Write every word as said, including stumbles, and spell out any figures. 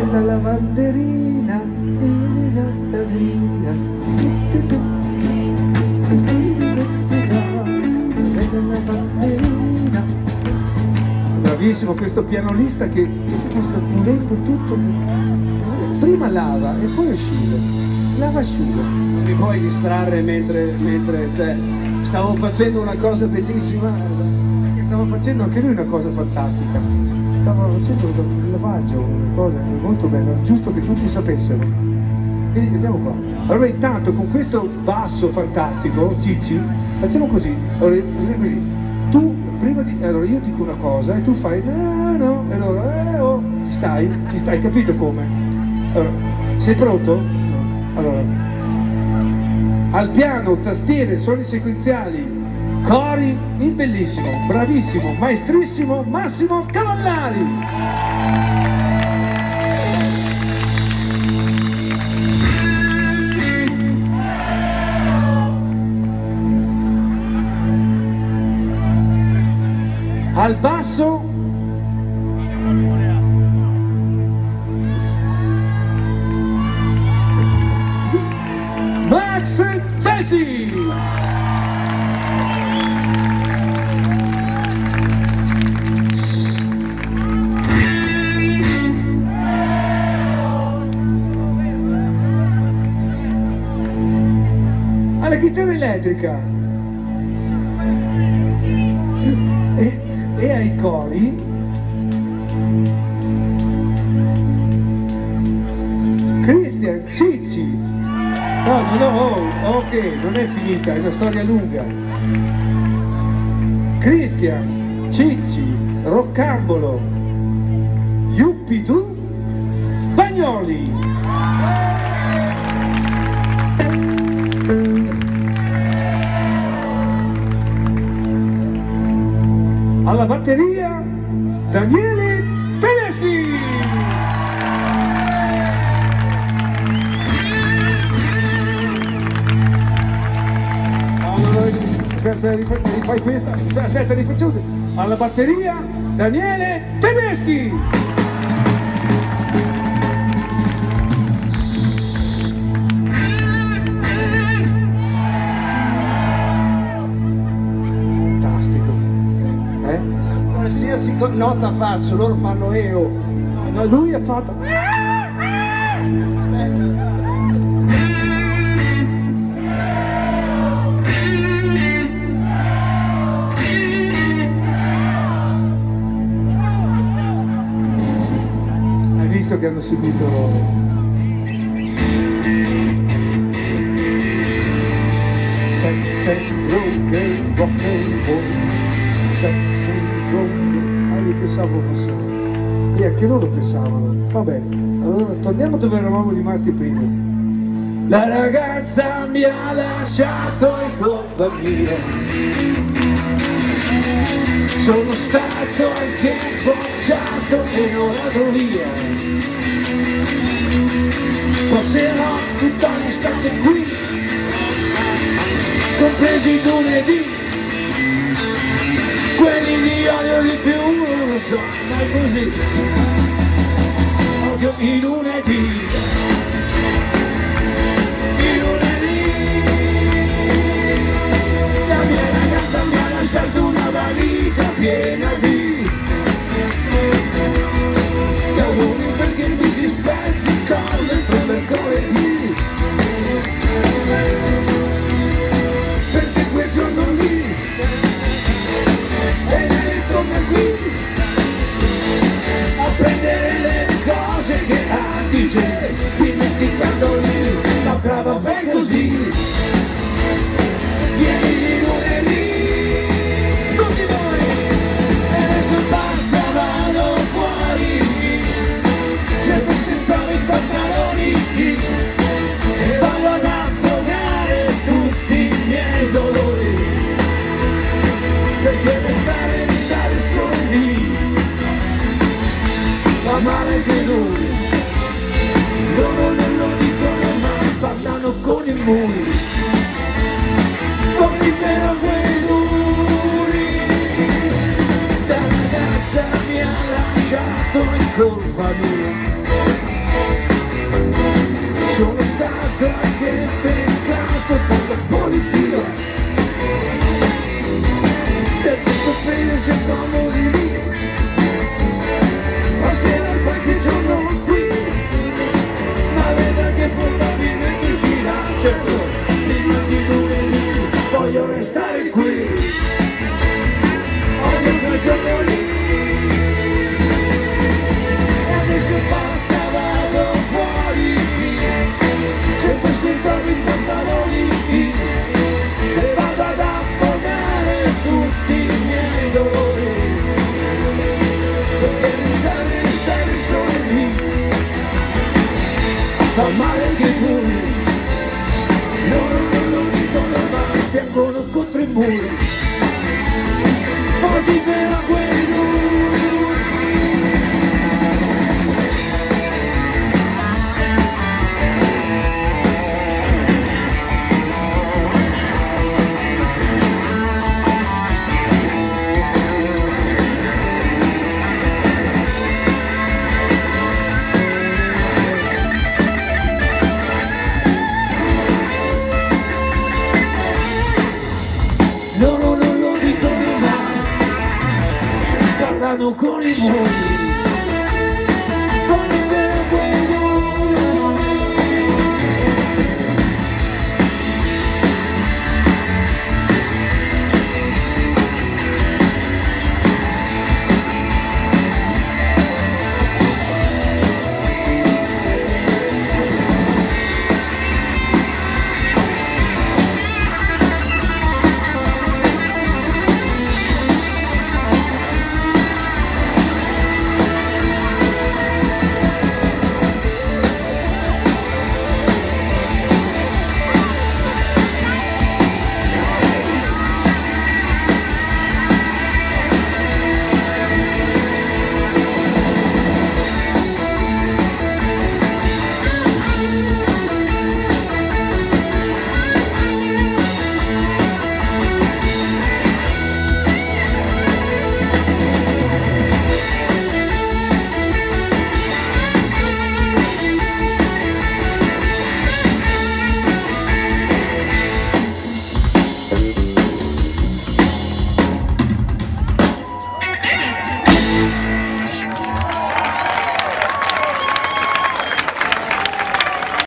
bella lavanderina, bella lavanderina. Bravissimo questo pianolista che questo muletto tutto prima lava e poi asciuga, lava asciuga. Non mi puoi distrarre mentre, mentre cioè, stavo facendo una cosa bellissima. Stava facendo anche lui una cosa fantastica, stava facendo un lavaggio, una cosa molto bella, giusto che tutti sapessero. Quindi vediamo qua. Allora intanto con questo basso fantastico, Cicci, facciamo così, allora, così. Tu prima di. Allora io dico una cosa e tu fai no no, e allora eh, oh, ci stai, ci stai, capito come? Allora, sei pronto? Allora. Al piano, tastiere, suoni sequenziali. Cori, il bellissimo, bravissimo, maestrissimo Massimo Cavallari. Al basso Max Gelsi. Alla chitarra elettrica e, e ai cori Cristian Cicci. No no no oh, ok, non è finita, è una storia lunga. Cristian Cicci Roccambolo Yuppidù Bagnoli. Alla batteria Daniele Tedeschi. Allora, aspetta, rifai questa, aspetta, rifacciamo. Alla batteria Daniele Tedeschi. Qualsiasi nota faccio, loro fanno E O. No, lui ha fatto. Hai visto che hanno subito. Sei sempre un gay rock and roll. Sei sempre un. Io pensavo fosse e anche loro pensavano. Vabbè, allora torniamo dove eravamo rimasti prima. La ragazza mi ha lasciato in compagnia, sono stato anche bocciato e non vado via. Passerò tutta l'estate qui, compresi il lunedì. Quelli li odio di più, non lo so, ma è così. Odio i lunedì, i lunedì. La mia ragazza mi ha lasciato una valigia piena di auguri perché mi si spezzi il collo per mercoledì. Perché quel giorno lì qui a prendere le cose che ha di te, dimenticandoli, la brava fai così. Vieni di lunedì, tutti voi, e adesso basta, vado fuori, se fossi trovo i pantaloni, e vado ad affogare tutti i miei dolori, perché restare fa male che lui, loro non lo dicono mai, parlano con i muri, con libero quei muri. La ragazza mi ha lasciato in colpa mia. sono stato anche beccato dalla polizia, e tutto bene se non morì, passerà qualche giorno qui, ma vedrà che probabilmente si cerco di io di lunedì, voglio restare qui, voglio quel giorno lì, e adesso basta, vado fuori qui, sempre sul trovo i pantaloni qui, e vado ad affogare tutti i miei dolori, perché restare, restare solo lì, fa male anche tu. Piangono contro i muri, forti per la con i muri.